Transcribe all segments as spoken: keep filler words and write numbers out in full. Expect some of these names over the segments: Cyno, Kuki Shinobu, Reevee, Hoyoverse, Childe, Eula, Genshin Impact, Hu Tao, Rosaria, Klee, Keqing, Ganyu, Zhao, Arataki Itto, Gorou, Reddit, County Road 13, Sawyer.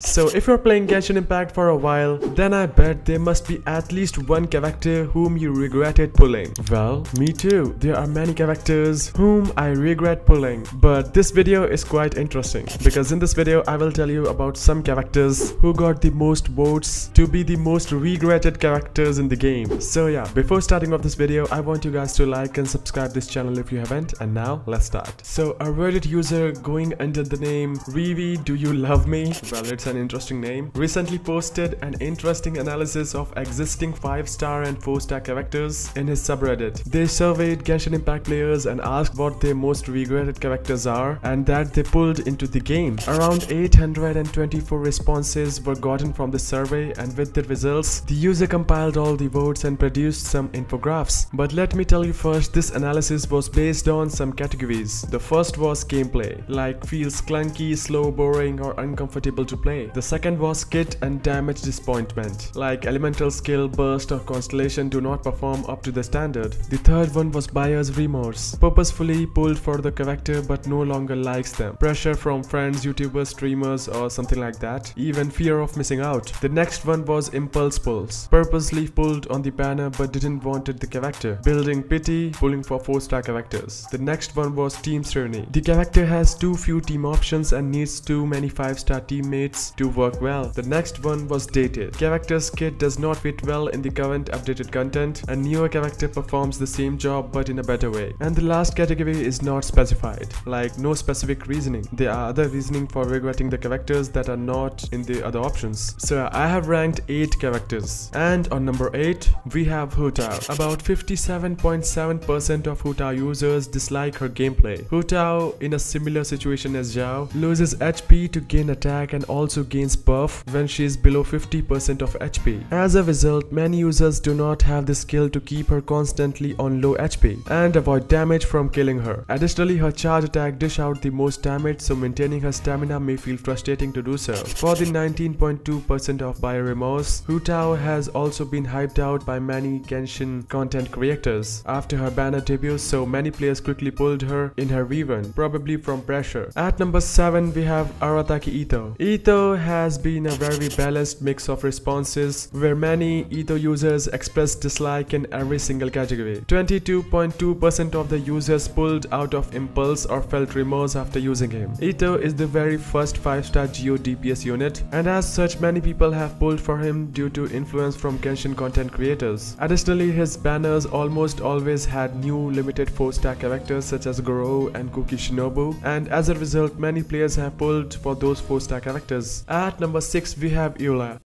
So if you're playing Genshin Impact for a while, then I bet there must be at least one character whom you regretted pulling. Well, me too. There are many characters whom I regret pulling. But this video is quite interesting, because in this video I will tell you about some characters who got the most votes to be the most regretted characters in the game. So yeah, before starting off this video, I want you guys to like and subscribe this channel if you haven't. And now let's start. So a Reddit user going under the name Reevee, do you love me? Well, it's an interesting name, recently posted an interesting analysis of existing five star and four star characters in his subreddit. They surveyed Genshin Impact players and asked what their most regretted characters are and that they pulled into the game. Around eight hundred twenty-four responses were gotten from the survey, and with the results, the user compiled all the votes and produced some infographics. But let me tell you first, this analysis was based on some categories. The first was gameplay, like feels clunky, slow, boring, or uncomfortable to play. The second was kit and damage disappointment, like elemental skill, burst or constellation do not perform up to the standard. The third one was buyer's remorse, purposefully pulled for the character but no longer likes them. Pressure from friends, YouTubers, streamers or something like that. Even fear of missing out. The next one was impulse pulls, purposely pulled on the banner but didn't wanted the character. Building pity, pulling for four star characters. The next one was team tyranny. The character has too few team options and needs too many five star teammates to work well. The next one was dated. Character's kit does not fit well in the current updated content. A newer character performs the same job but in a better way. And the last category is not specified, like no specific reasoning. There are other reasoning for regretting the characters that are not in the other options. So I have ranked eight characters, and on number eight we have Hu Tao. About fifty-seven point seven percent of Hu Tao users dislike her gameplay. Hu Tao, in a similar situation as Zhao, loses H P to gain attack and also gains buff when she is below fifty percent of H P. As a result, many users do not have the skill to keep her constantly on low H P and avoid damage from killing her. Additionally, her charge attack dish out the most damage, so maintaining her stamina may feel frustrating to do so. For the nineteen point two percent of buyer remorse, Hu Tao has also been hyped out by many Genshin content creators after her banner debut, so many players quickly pulled her in her rerun, probably from pressure. At number seven, we have Arataki Itto. Itto has been a very balanced mix of responses, where many Itto users expressed dislike in every single category. twenty-two point two percent of the users pulled out of impulse or felt remorse after using him. Itto is the very first five star Geo D P S unit, and as such many people have pulled for him due to influence from Genshin content creators. Additionally, his banners almost always had new limited four star characters such as Gorou and Kuki Shinobu, and as a result many players have pulled for those four star characters. At number six, we have Eula.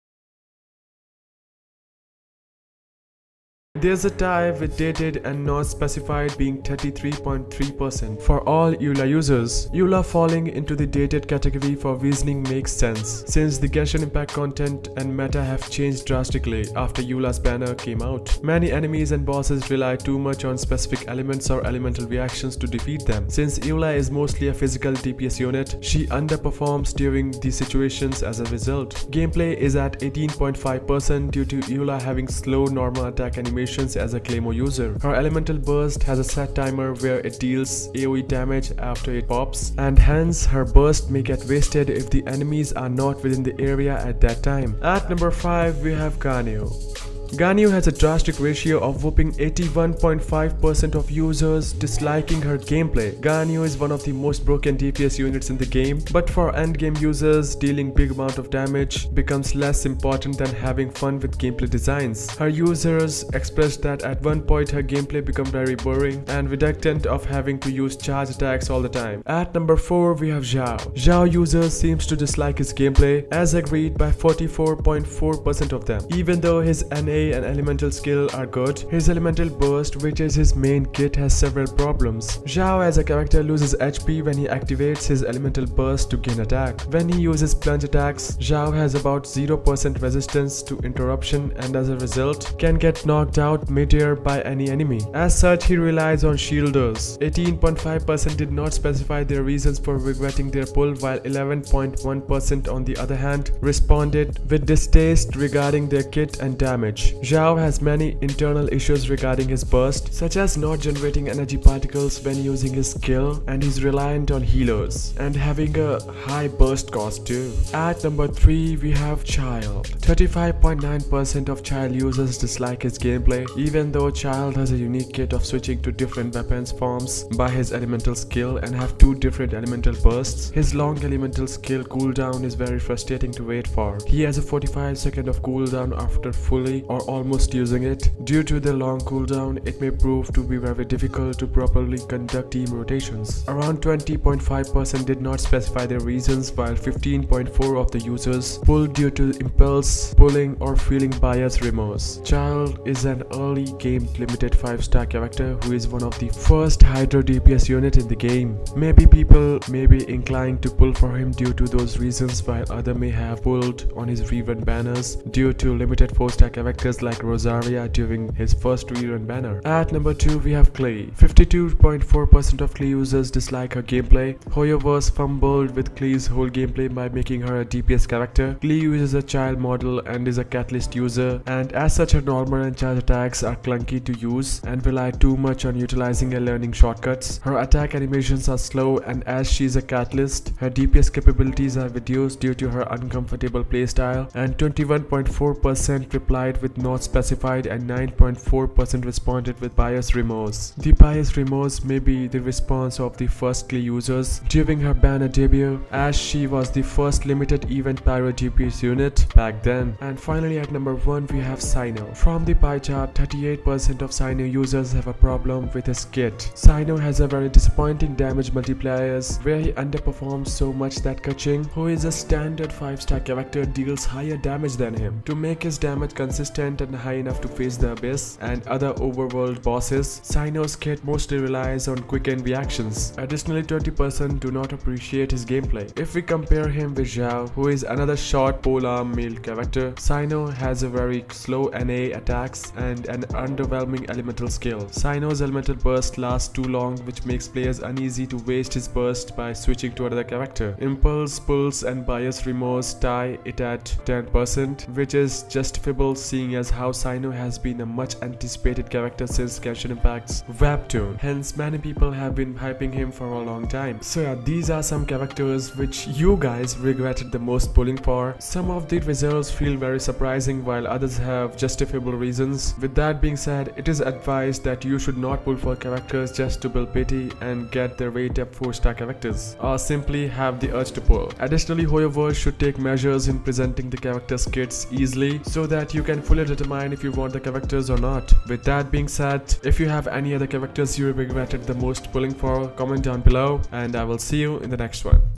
There's a tie with dated and not specified being thirty-three point three percent for all Eula users. Eula falling into the dated category for reasoning makes sense, since the Genshin Impact content and meta have changed drastically after Eula's banner came out. Many enemies and bosses rely too much on specific elements or elemental reactions to defeat them. Since Eula is mostly a physical D P S unit, she underperforms during these situations as a result. Gameplay is at eighteen point five percent due to Eula having slow normal attack animation as a Claymore user. Her elemental burst has a set timer where it deals A O E damage after it pops, and hence her burst may get wasted if the enemies are not within the area at that time. At number five, we have Ganyu. Ganyu has a drastic ratio of whooping eighty-one point five percent of users disliking her gameplay. Ganyu is one of the most broken D P S units in the game, but for endgame users, dealing big amount of damage becomes less important than having fun with gameplay designs. Her users expressed that at one point her gameplay became very boring and reductant of having to use charge attacks all the time. At number four, we have Zhao. Zhao users seems to dislike his gameplay, as agreed by forty-four point four percent of them. Even though his N A and elemental skill are good, his elemental burst, which is his main kit, has several problems. Zhao as a character loses H P when he activates his elemental burst to gain attack. When he uses plunge attacks, Zhao has about zero percent resistance to interruption and as a result can get knocked out mid-air by any enemy. As such, he relies on shielders. eighteen point five percent did not specify their reasons for regretting their pull, while eleven point one percent on the other hand responded with distaste regarding their kit and damage. stage. Zhao has many internal issues regarding his burst, such as not generating energy particles when using his skill, and he's reliant on healers, and having a high burst cost too. At number three, we have Childe. thirty-five point nine percent of Childe users dislike his gameplay, even though Childe has a unique kit of switching to different weapons forms by his elemental skill and have two different elemental bursts. His long elemental skill cooldown is very frustrating to wait for. He has a forty-five second of cooldown after fully or almost using it. Due to the long cooldown, it may prove to be very difficult to properly conduct team rotations. Around twenty point five percent did not specify their reasons, while fifteen point four percent of the users pulled due to impulse, pulling, or feeling bias remorse. Childe is an early game limited five star character who is one of the first Hydro D P S unit in the game. Maybe people may be inclined to pull for him due to those reasons, while others may have pulled on his rerun banners due to limited four star characters like Rosaria during his first rerun banner. At number two, we have Klee. fifty-two point four percent of Klee users dislike her gameplay. Hoyoverse fumbled with Klee's whole gameplay by making her a D P S character. Klee uses a Childe model and is a catalyst user, and as such her normal and charge attacks are clunky to use and rely too much on utilizing and learning shortcuts. Her attack animations are slow, and as she is a catalyst, her D P S capabilities are reduced due to her uncomfortable playstyle, and twenty-one point four percent replied with not specified and nine point four percent responded with bias remorse. The bias remorse may be the response of the first Klee users during her banner debut, as she was the first limited event pyro D P S unit back then. And finally at number one, we have Cyno. From the pie chart, thirty-eight percent of Cyno users have a problem with his kit. Cyno has a very disappointing damage multipliers where he underperforms so much that Keqing, who is a standard five star character, deals higher damage than him. To make his damage consistent and high enough to face the abyss and other overworld bosses, Cyno's kit mostly relies on quick and reactions. Additionally, twenty percent do not appreciate his gameplay. If we compare him with Zhao, who is another short polearm male character, Cyno has a very slow N A attacks and an underwhelming elemental skill. Cyno's elemental burst lasts too long, which makes players uneasy to waste his burst by switching to another character. Impulse, pulse, and bias remorse tie it at ten percent, which is justifiable seeing as how Cyno has been a much anticipated character since Genshin Impact's webtoon. Hence, many people have been hyping him for a long time. So yeah, these are some characters which you guys regretted the most pulling for. Some of the results feel very surprising, while others have justifiable reasons. With that being said, it is advised that you should not pull for characters just to build pity and get their rate up four star characters, or simply have the urge to pull. Additionally, Hoyoverse should take measures in presenting the characters' kits easily so that you can fully determine if you want the characters or not. With that being said, if you have any other characters you regretted the most pulling for, comment down below, and I will see you in the next one.